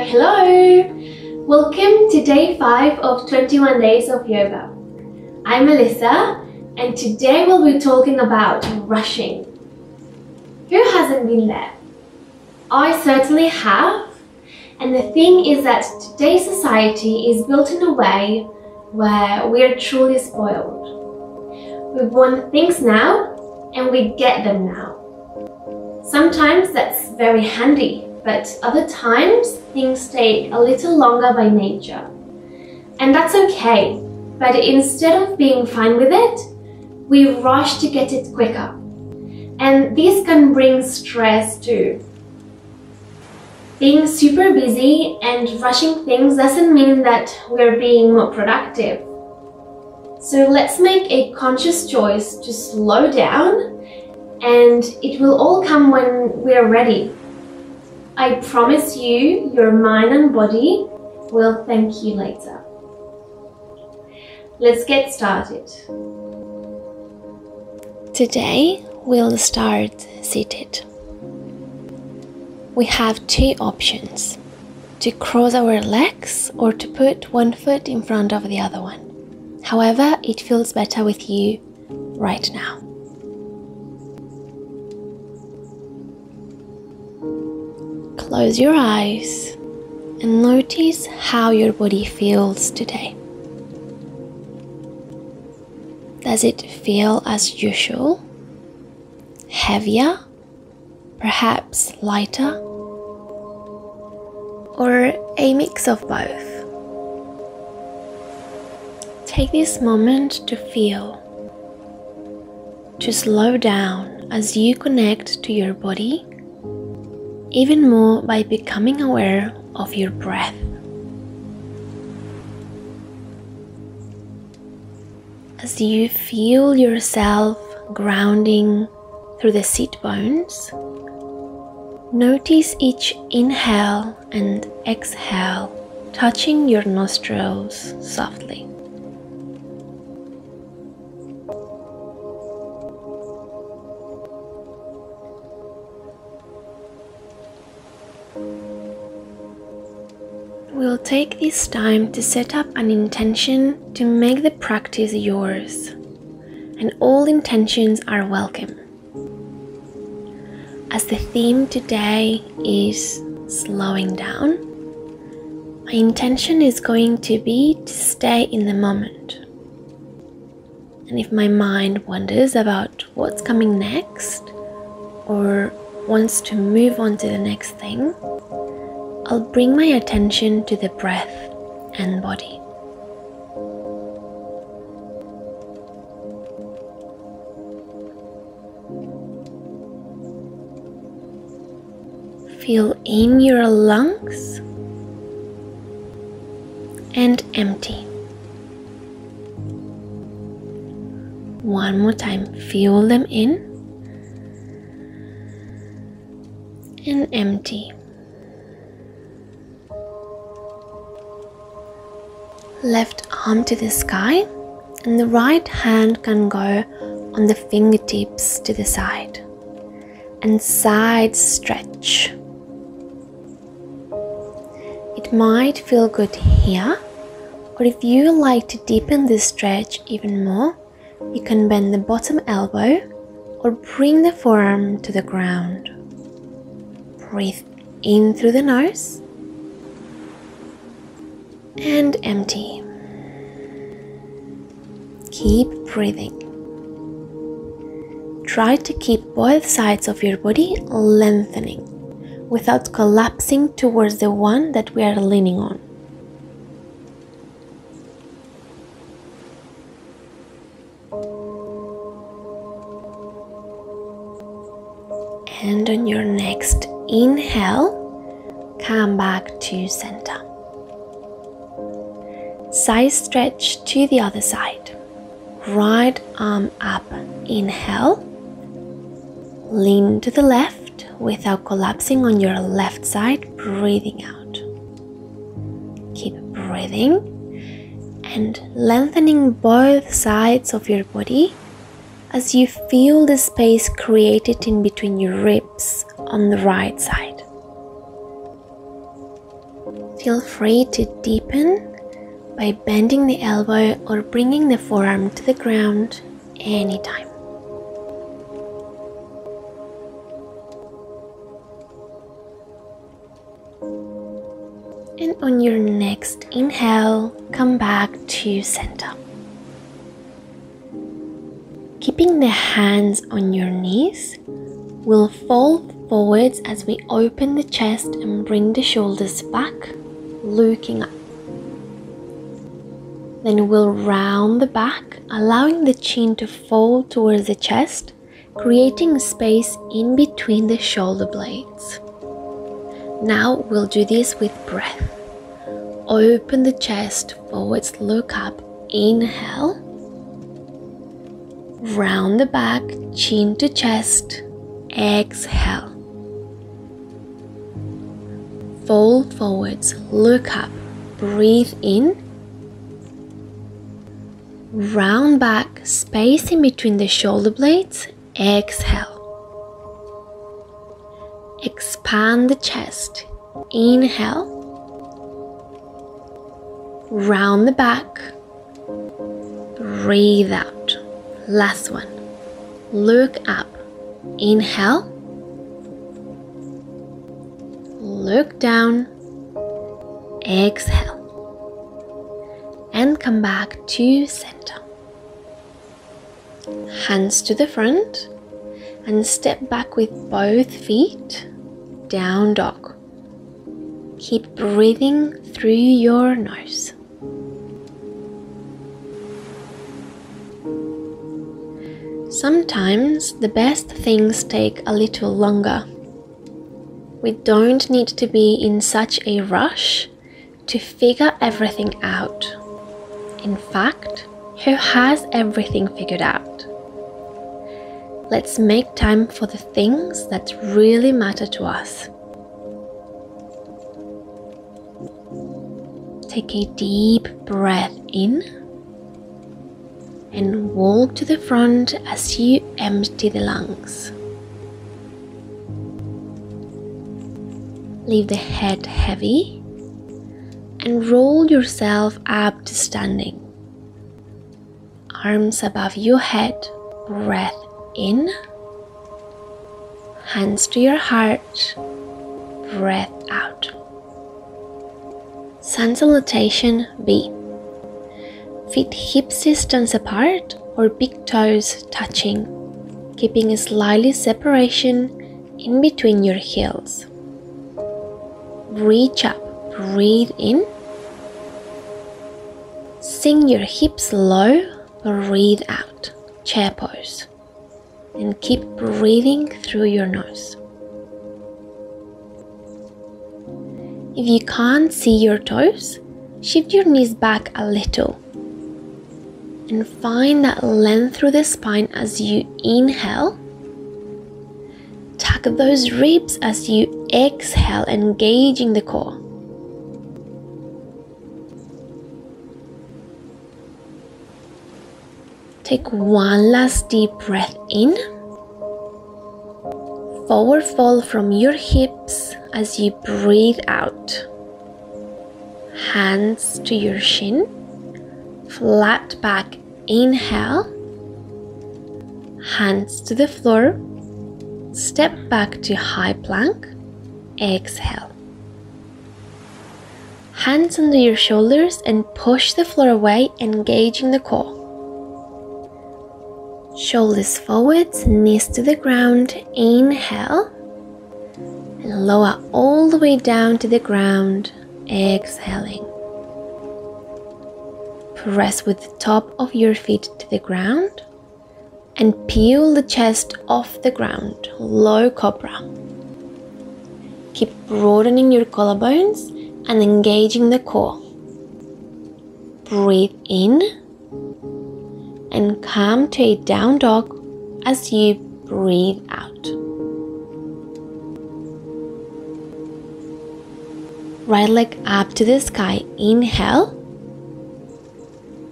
Hello! Welcome to day 5 of 21 days of yoga. I'm Melissa and today we'll be talking about rushing. Who hasn't been there? I certainly have, and the thing is that today's society is built in a way where we are truly spoiled. We want things now and we get them now. Sometimes that's very handy, but other times things take a little longer by nature. And that's okay, but instead of being fine with it, we rush to get it quicker. And this can bring stress too. Being super busy and rushing things doesn't mean that we're being more productive. So let's make a conscious choice to slow down, and it will all come when we're ready. I promise you, your mind and body will thank you later. Let's get started. Today, we'll start seated. We have two options: to cross our legs or to put one foot in front of the other one. However, it feels better with you right now. Close your eyes and notice how your body feels today. Does it feel as usual? Heavier? Perhaps lighter? Or a mix of both? Take this moment to feel, to slow down as you connect to your body even more by becoming aware of your breath. As you feel yourself grounding through the sit bones, notice each inhale and exhale touching your nostrils softly. We'll take this time to set up an intention to make the practice yours, and all intentions are welcome. As the theme today is slowing down, my intention is going to be to stay in the moment. And if my mind wonders about what's coming next or wants to move on to the next thing, I'll bring my attention to the breath and body. Feel in your lungs and empty. One more time, feel them in and empty. Left arm to the sky and the right hand can go on the fingertips to the side and side stretch. It might feel good here, or if you like to deepen this stretch even more, you can bend the bottom elbow or bring the forearm to the ground. Breathe in through the nose and empty. Keep breathing. Try to keep both sides of your body lengthening without collapsing towards the one that we are leaning on. And on your next inhale, come back to center. Side stretch to the other side. Right arm up, inhale. Lean to the left without collapsing on your left side, breathing out. Keep breathing and lengthening both sides of your body as you feel the space created in between your ribs on the right side. Feel free to deepen by bending the elbow or bringing the forearm to the ground anytime. And on your next inhale, come back to center. Keeping the hands on your knees, we'll fold forwards as we open the chest and bring the shoulders back, looking up. Then we'll round the back, allowing the chin to fold towards the chest, creating space in between the shoulder blades. Now we'll do this with breath. Open the chest forwards, look up, inhale. Round the back, chin to chest, exhale. Fold forwards, look up, breathe in. Round back, space in between the shoulder blades, exhale. Expand the chest, inhale. Round the back, breathe out. Last one, look up, inhale. Look down, exhale. And come back to center. Hands to the front and step back with both feet, down dog. Keep breathing through your nose. Sometimes the best things take a little longer. We don't need to be in such a rush to figure everything out. In fact, who has everything figured out? Let's make time for the things that really matter to us. Take a deep breath in and walk to the front as you empty the lungs. Leave the head heavy and roll yourself up to standing. Arms above your head, breath in. Hands to your heart, breath out. Sun Salutation B. Feet hip distance apart or big toes touching, keeping a slightly separation in between your heels. Reach up. Breathe in. Sink your hips low, breathe out, chair pose. And keep breathing through your nose. If you can't see your toes, shift your knees back a little. And find that length through the spine as you inhale. Tuck those ribs as you exhale, engaging the core. Take one last deep breath in. Forward fold from your hips as you breathe out. Hands to your shin. Flat back, inhale. Hands to the floor. Step back to high plank. Exhale. Hands under your shoulders and push the floor away, engaging the core. Shoulders forwards, knees to the ground, inhale. And lower all the way down to the ground, exhaling. Press with the top of your feet to the ground. And peel the chest off the ground, low cobra. Keep broadening your collarbones and engaging the core. Breathe in. And come to a down dog as you breathe out. Right leg up to the sky, inhale.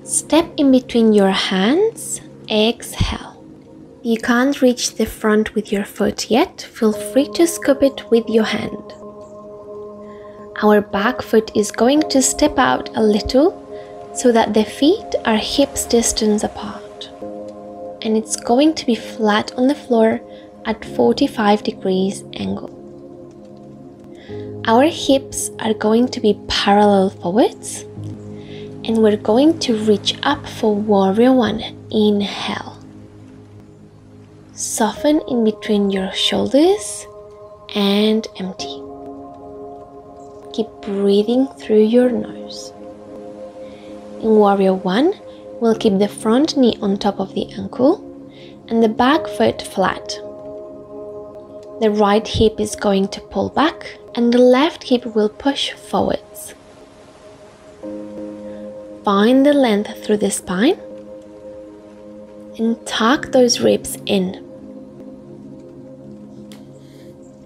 Step in between your hands, exhale. If you can't reach the front with your foot yet, feel free to scoop it with your hand. Our back foot is going to step out a little so that the feet are hips distance apart. And it's going to be flat on the floor at 45 degrees angle. Our hips are going to be parallel forwards. And we're going to reach up for warrior one. Inhale. Soften in between your shoulders and empty. Keep breathing through your nose. In warrior one, we'll keep the front knee on top of the ankle and the back foot flat. The right hip is going to pull back and the left hip will push forwards. Find the length through the spine and tuck those ribs in.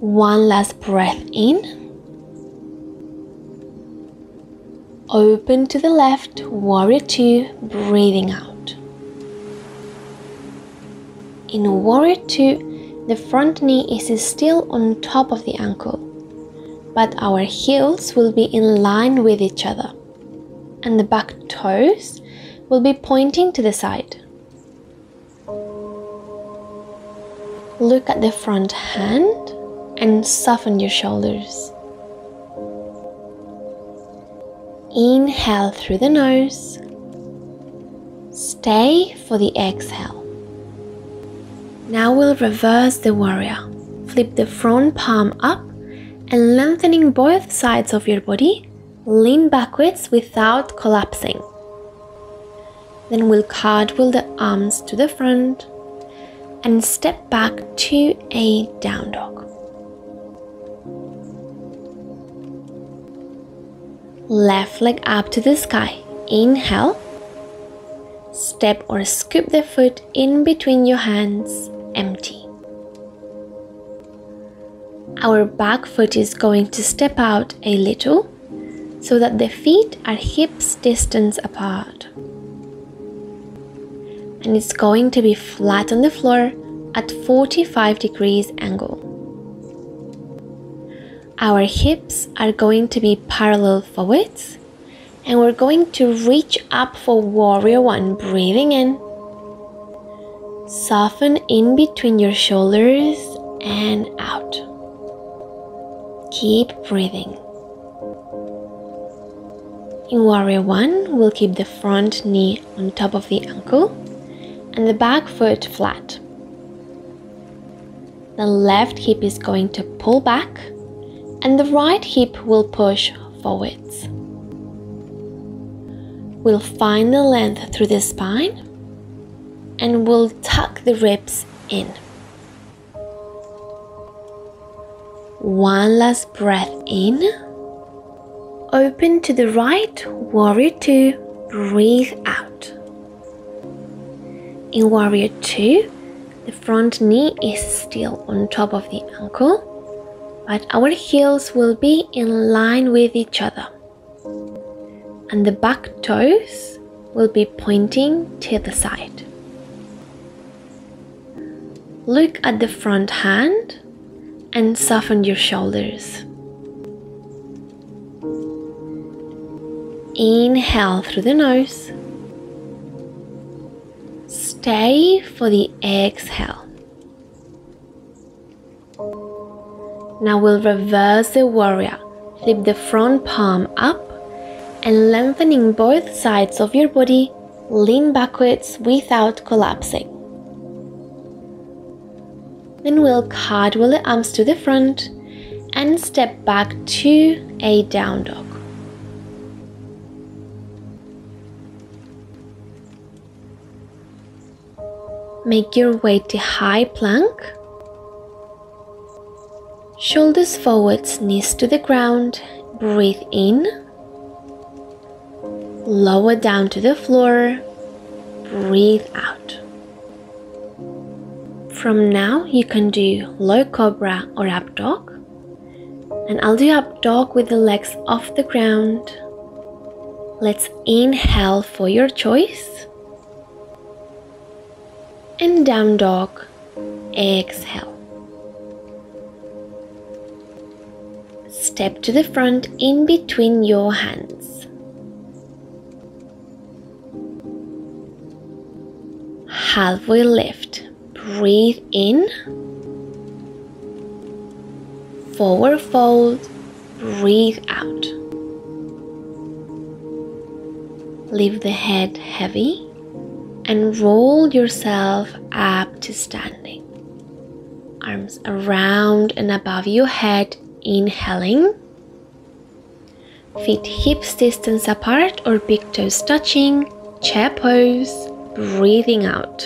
One last breath in. Open to the left, warrior two, breathing out. In warrior two, the front knee is still on top of the ankle, but our heels will be in line with each other, and the back toes will be pointing to the side. Look at the front hand and soften your shoulders. Inhale through the nose. Stay for the exhale. Now we'll reverse the warrior. Flip the front palm up and lengthening both sides of your body, lean backwards without collapsing. Then we'll cartwheel the arms to the front and step back to a down dog. Left leg up to the sky. Inhale. Step or scoop the foot in between your hands. Empty. Our back foot is going to step out a little so that the feet are hips distance apart. And it's going to be flat on the floor at 45 degrees angle. Our hips are going to be parallel forwards and we're going to reach up for warrior one, breathing in. Soften in between your shoulders and out. Keep breathing. In warrior one, we'll keep the front knee on top of the ankle and the back foot flat. The left hip is going to pull back and the right hip will push forwards. We'll find the length through the spine and we'll tuck the ribs in. One last breath in. Open to the right, warrior two, breathe out. In warrior two, the front knee is still on top of the ankle, but our heels will be in line with each other and the back toes will be pointing to the side. Look at the front hand and soften your shoulders. Inhale through the nose. Stay for the exhale. Now we'll reverse the warrior. Flip the front palm up and lengthening both sides of your body, lean backwards without collapsing. Then we'll cartwheel the arms to the front and step back to a down dog. Make your way to high plank. Shoulders forwards, knees to the ground, breathe in. Lower down to the floor, breathe out. From now you can do low cobra or up dog. And I'll do up dog with the legs off the ground. Let's inhale for your choice. And down dog, exhale. step to the front in between your hands. Halfway lift. Breathe in. Forward fold. Breathe out. Leave the head heavy and roll yourself up to standing. Arms around and above your head, inhaling. Feet hips distance apart or big toes touching, chair pose, breathing out.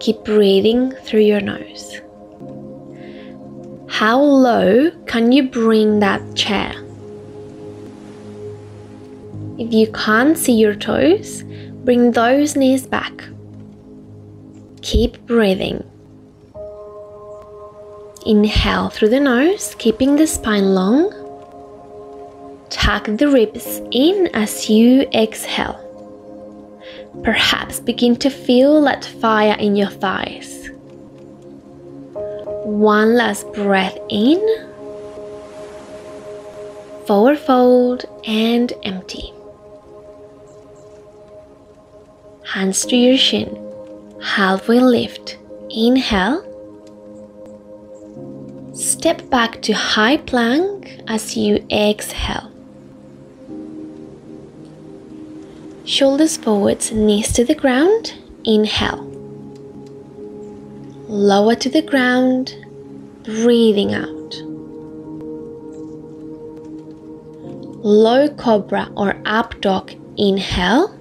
Keep breathing through your nose. How low can you bring that chair? If you can't see your toes, bring those knees back. Keep breathing. Inhale through the nose, keeping the spine long. Tuck the ribs in as you exhale. Perhaps begin to feel that fire in your thighs. One last breath in. Forward fold and empty. Hands to your shin. Halfway lift. Inhale. Step back to high plank as you exhale. Shoulders forwards, knees to the ground. Inhale. Lower to the ground, breathing out. Low cobra or up dog. Inhale.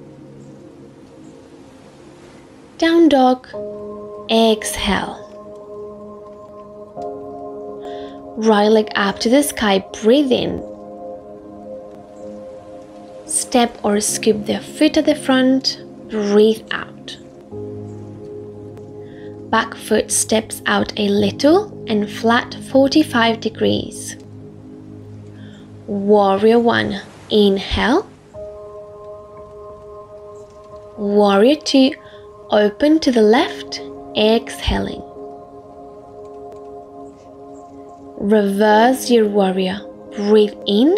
Down dog. Exhale. Right leg up to the sky, breathe in. Step or scoop the foot at the front, breathe out. Back foot steps out a little and flat 45 degrees. Warrior one, inhale. Warrior two, open to the left, exhaling. Reverse your warrior, breathe in.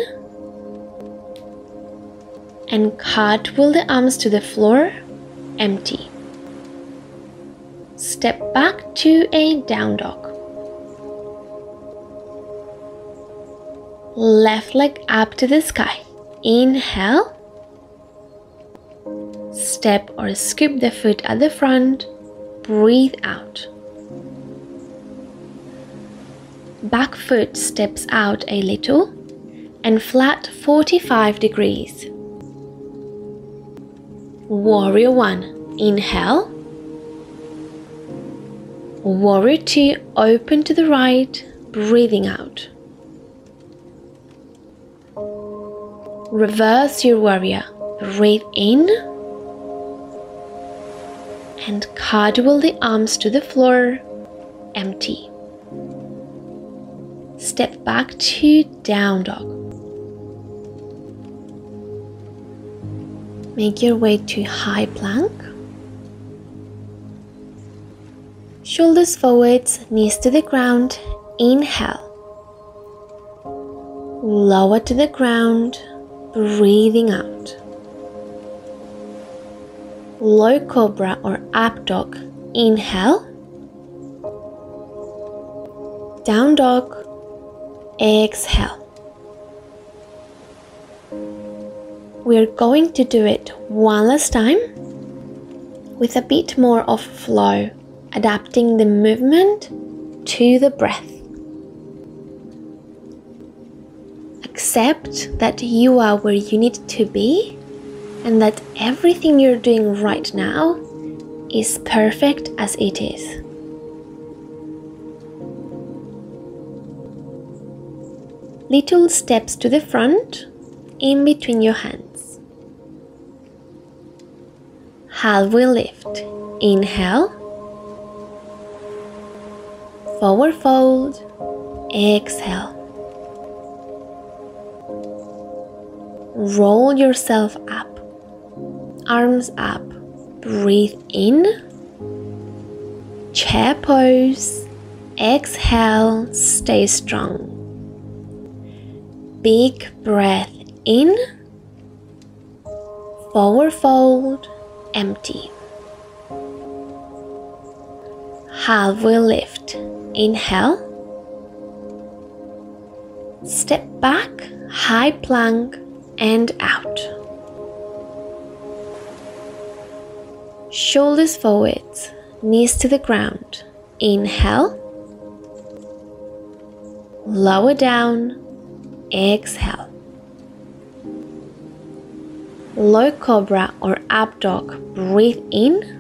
And cartwheel the arms to the floor, empty. Step back to a down dog. Left leg up to the sky, inhale. Step or scoop the foot at the front, breathe out. Back foot steps out a little and flat 45 degrees. Warrior one, inhale. Warrior two, open to the right, breathing out. Reverse your warrior, breathe in. And cartwheel the arms to the floor, empty. Step back to down dog. Make your way to high plank. Shoulders forwards, knees to the ground, inhale. Lower to the ground, breathing out. Low cobra or up dog, inhale. Down dog. Exhale. We're going to do it one last time with a bit more of flow, adapting the movement to the breath. Accept that you are where you need to be and that everything you're doing right now is perfect as it is. Little steps to the front, in between your hands. Halfway lift, inhale. Forward fold, exhale. Roll yourself up, arms up, breathe in. Chair pose, exhale, stay strong. big breath in, forward fold, empty. Halfway lift, inhale. Step back, high plank, and out. Shoulders forwards, knees to the ground. Inhale. Lower down, exhale. Low cobra or up dog, breathe in.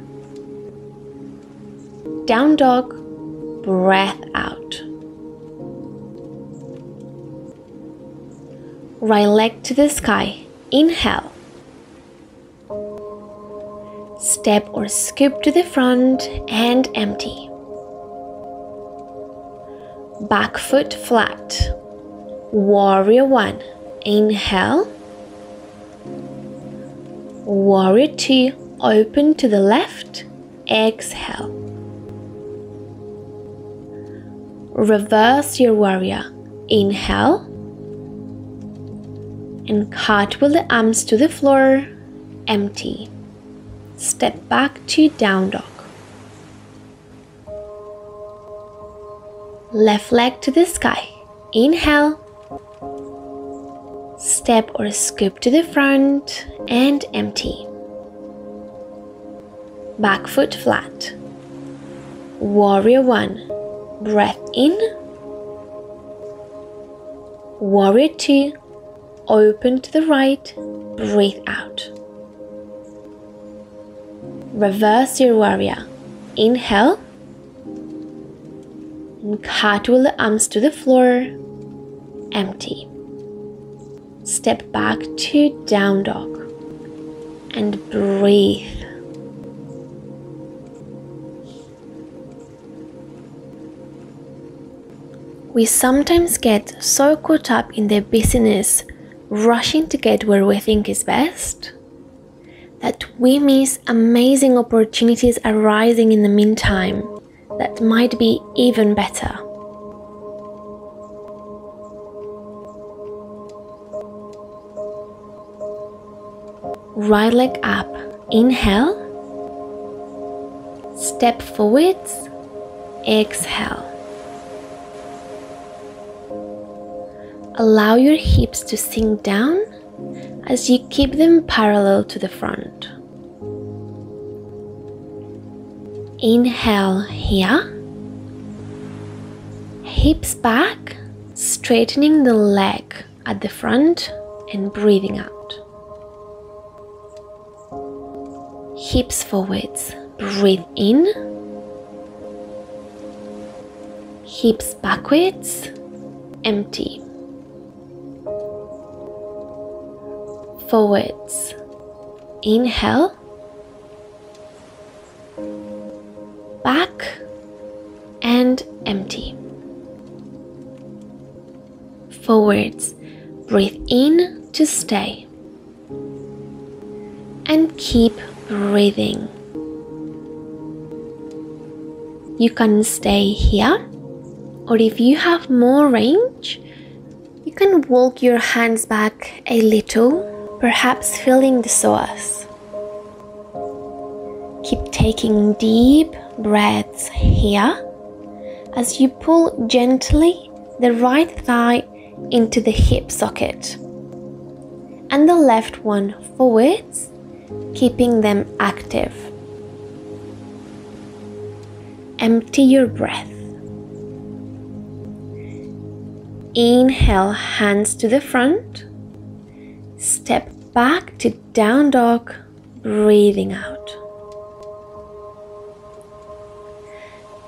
Down dog, breath out. Right leg to the sky, inhale. Step or scoop to the front and empty. Back foot flat. Warrior one, inhale. Warrior two, open to the left, exhale. Reverse your warrior, inhale, and cartwheel the arms to the floor, empty. Step back to down dog. Left leg to the sky, inhale, step or scoop to the front and empty. Back foot flat. Warrior one, breath in. Warrior two, open to the right, breathe out. Reverse your warrior, inhale, and cartwheel the arms to the floor, empty. Step back to down dog and breathe. We sometimes get so caught up in their busyness, rushing to get where we think is best, that we miss amazing opportunities arising in the meantime that might be even better. Right leg up, inhale, step forwards, exhale. Allow your hips to sink down as you keep them parallel to the front. Inhale here. Hips back, straightening the leg at the front and breathing out. Hips forwards, breathe in. Hips backwards, empty. Forwards, inhale, back and empty. Forwards, breathe in to stay and keep breathing. You can stay here, or if you have more range, you can walk your hands back a little, perhaps feeling the source. Keep taking deep breaths here as you pull gently the right thigh into the hip socket and the left one forwards, keeping them active. Empty your breath. Inhale, hands to the front. Step back to down dog, breathing out.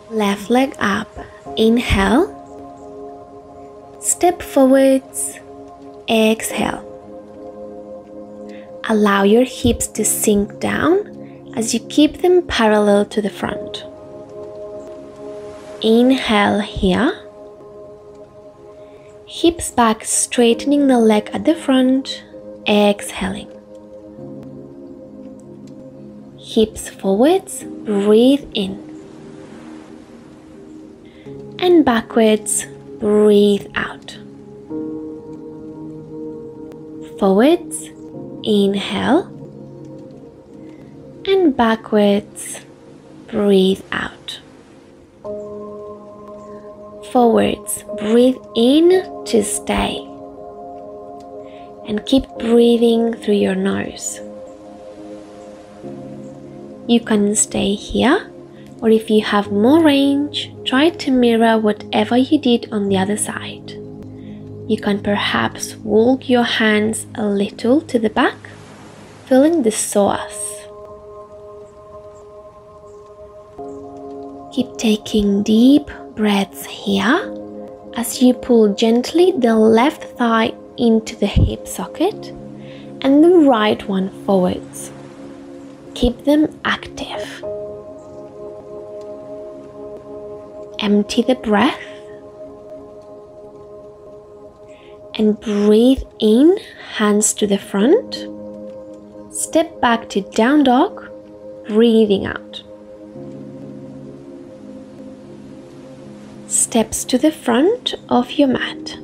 Left leg up, inhale. Step forwards, exhale. Allow your hips to sink down as you keep them parallel to the front. Inhale here. Hips back, straightening the leg at the front. Exhaling. Hips forwards, breathe in. And backwards, breathe out. forwards, inhale, and backwards, breathe out. Forwards, breathe in to stay, and keep breathing through your nose. You can stay here, or if you have more range, try to mirror whatever you did on the other side. You can perhaps walk your hands a little to the back, feeling the psoas. Keep taking deep breaths here as you pull gently the left thigh into the hip socket and the right one forwards. Keep them active. Empty the breath and breathe in, hands to the front. Step back to down dog, breathing out. Steps to the front of your mat.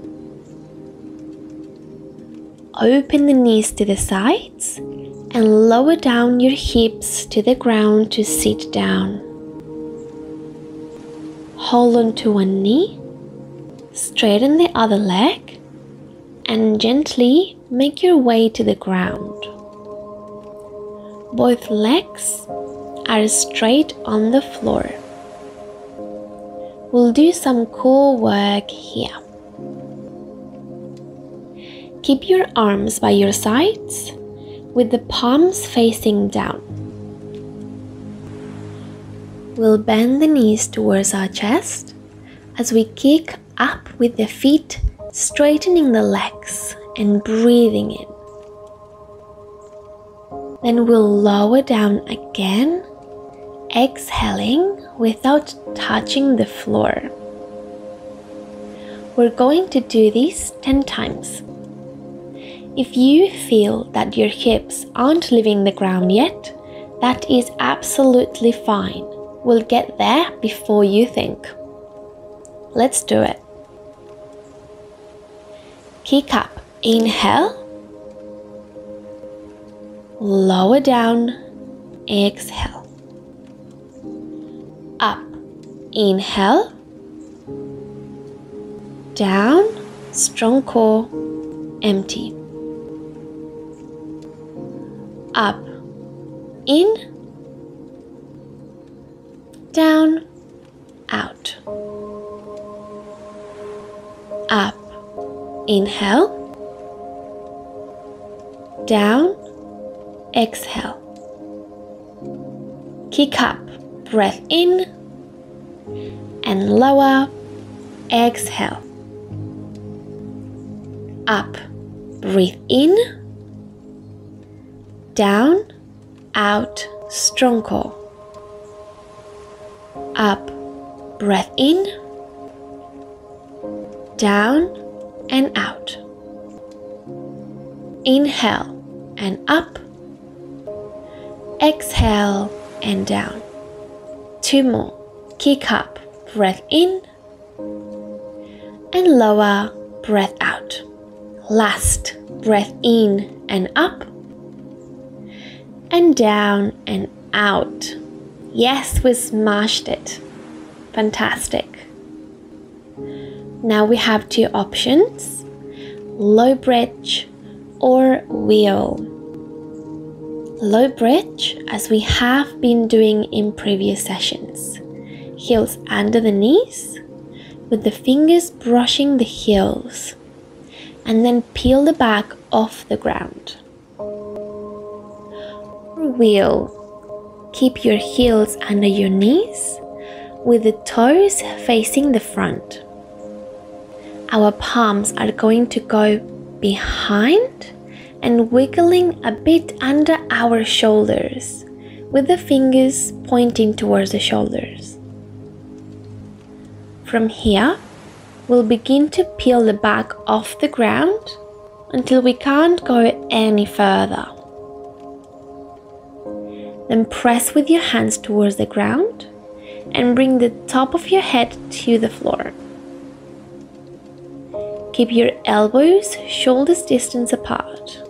Open the knees to the sides and lower down your hips to the ground to sit down. Hold on to one knee, straighten the other leg, and gently make your way to the ground. Both legs are straight on the floor. We'll do some core work here. Keep your arms by your sides with the palms facing down. We'll bend the knees towards our chest as we kick up with the feet, straightening the legs and breathing in. Then we'll lower down again, exhaling without touching the floor. We're going to do this 10 times. If you feel that your hips aren't leaving the ground yet, that is absolutely fine. We'll get there before you think. Let's do it. Kick up, inhale. Lower down, exhale. Up, inhale. Down, strong core, empty. Up, in, down, out. Up, inhale, down, exhale. Kick up, breath in, and lower, exhale. Up, breathe in. Down, out, strong core. Up, breath in. Down and out. Inhale and up. Exhale and down. 2 more. Kick up, breath in. And lower, breath out. Last, breath in and up. And down and out. Yes, we smashed it. Fantastic. Now we have 2 options, low bridge or wheel. Low bridge, as we have been doing in previous sessions. Heels under the knees with the fingers brushing the heels, and then peel the back off the ground. Wheel. Keep your heels under your knees with the toes facing the front. Our palms are going to go behind and wiggling a bit under our shoulders with the fingers pointing towards the shoulders. From here, we'll begin to peel the back off the ground until we can't go any further. Then press with your hands towards the ground and bring the top of your head to the floor. Keep your elbows, shoulders distance apart.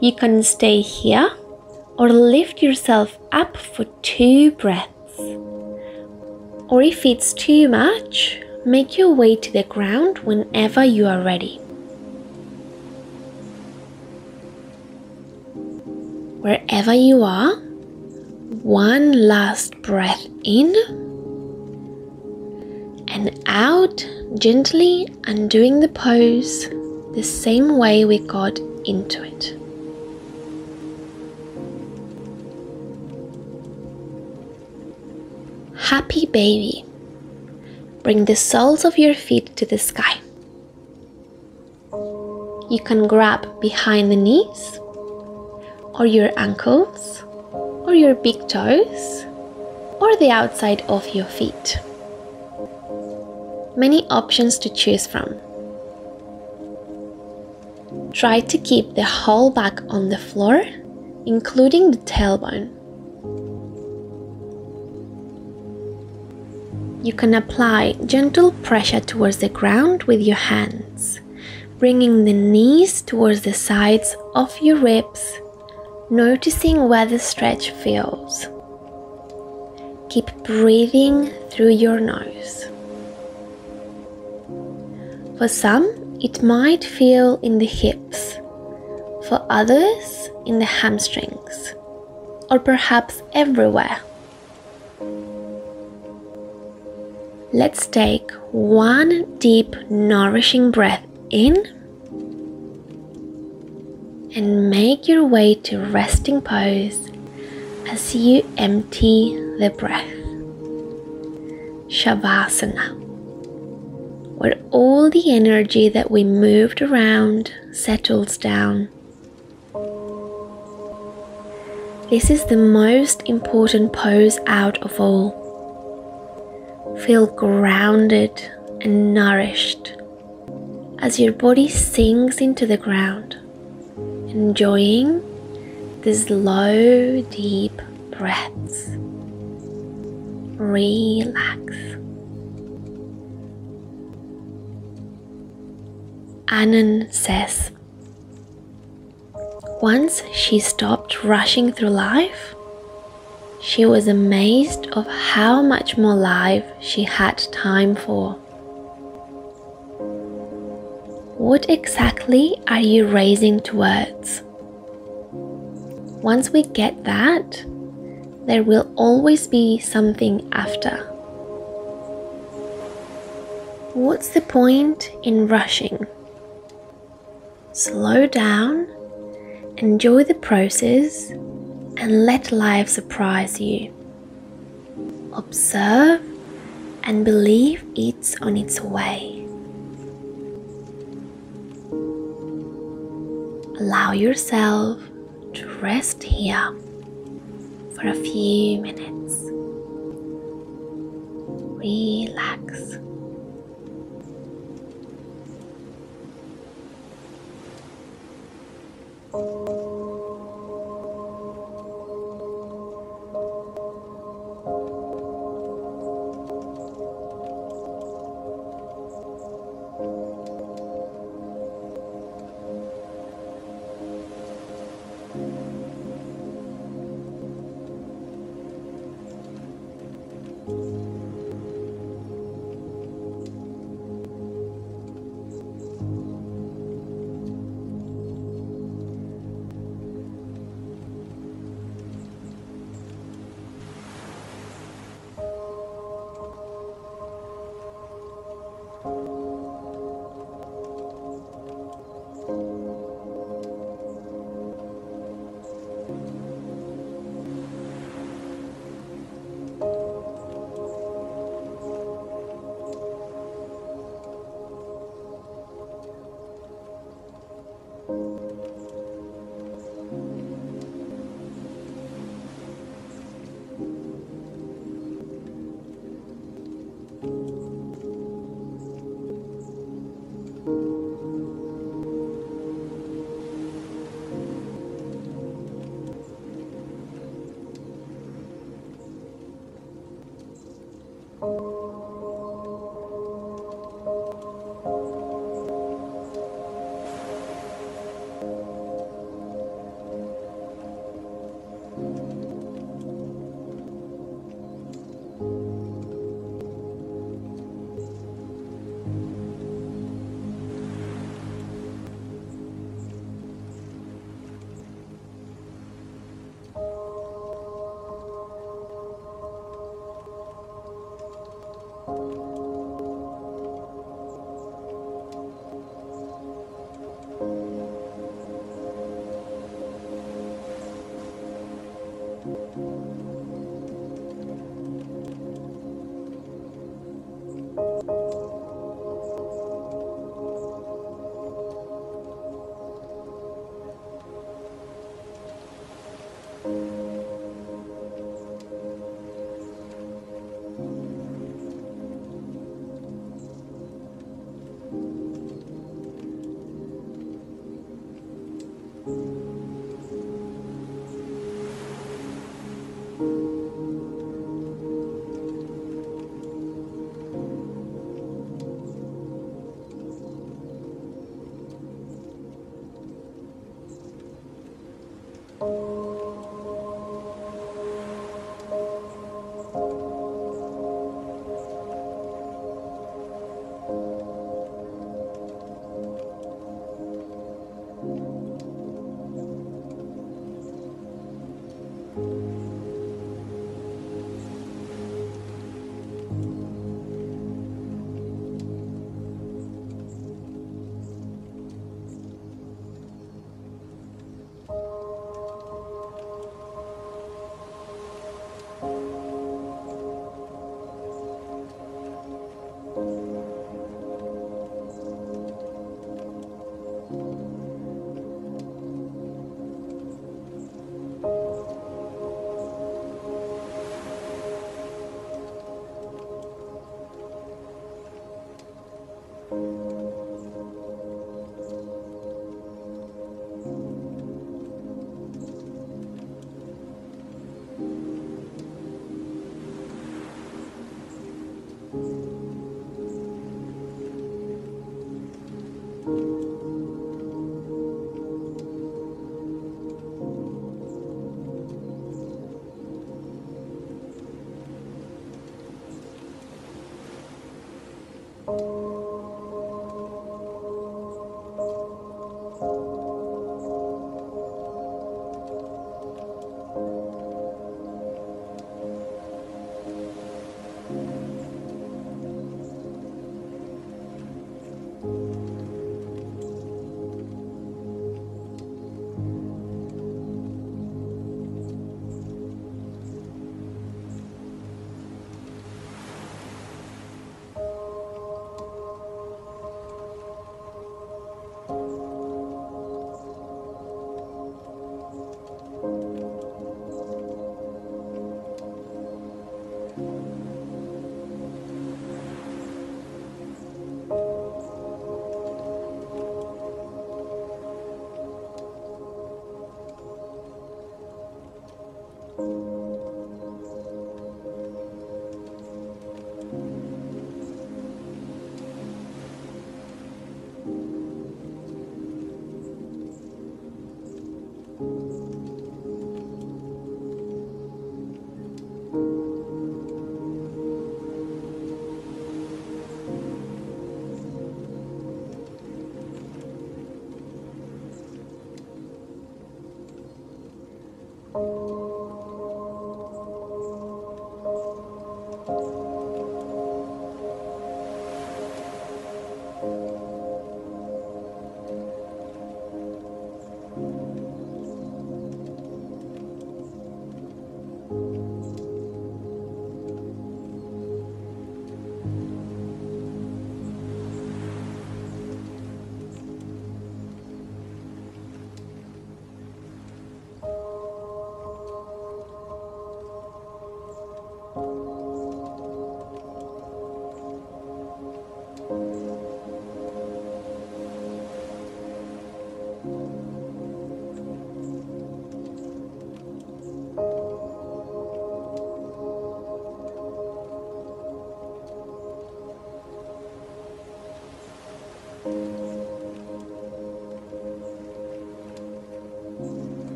You can stay here or lift yourself up for 2 breaths. Or if it's too much, make your way to the ground whenever you are ready. Wherever you are, one last breath in and out, gently undoing the pose the same way we got into it. Happy baby. Bring the soles of your feet to the sky. You can grab behind the knees or your ankles or your big toes or the outside of your feet. Many options to choose from. Try to keep the whole back on the floor, including the tailbone. You can apply gentle pressure towards the ground with your hands, bringing the knees towards the sides of your ribs, noticing where the stretch feels. Keep breathing through your nose. For some, it might feel in the hips, for others, in the hamstrings, or perhaps everywhere. Let's take one deep, nourishing breath in and make your way to resting pose as you empty the breath. Shavasana, where all the energy that we moved around settles down. This is the most important pose out of all. Feel grounded and nourished as your body sinks into the ground, enjoying these slow, deep breaths. Relax. Anand says, once she stopped rushing through life, she was amazed of how much more life she had time for. What exactly are you raising towards? Once we get that, there will always be something after. What's the point in rushing? Slow down, enjoy the process, and let life surprise you. Observe and believe it's on its way. Allow yourself to rest here for a few minutes. Relax.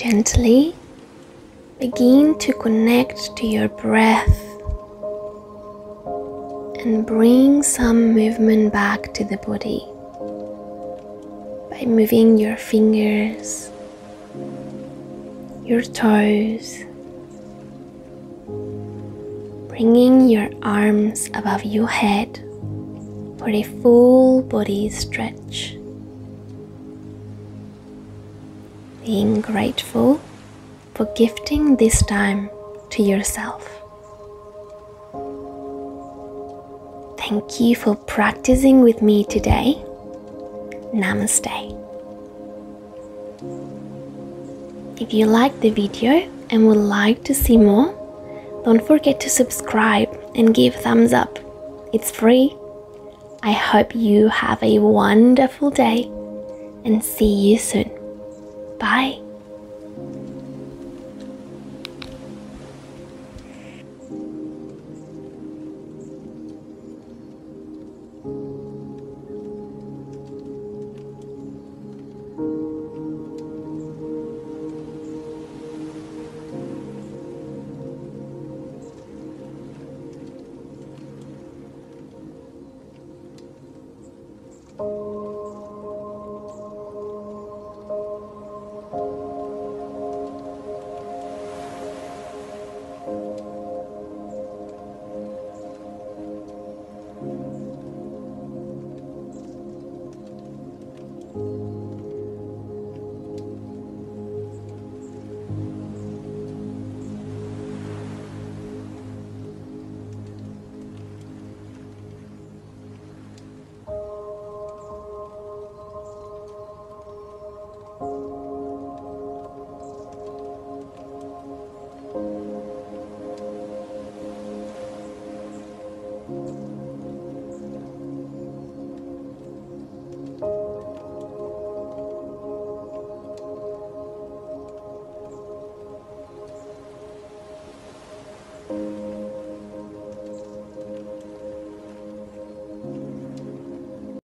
Gently begin to connect to your breath and bring some movement back to the body by moving your fingers, your toes, bringing your arms above your head for a full body stretch. Being grateful for gifting this time to yourself. Thank you for practicing with me today. Namaste. If you liked the video and would like to see more, don't forget to subscribe and give thumbs up. It's free. I hope you have a wonderful day and see you soon. Bye.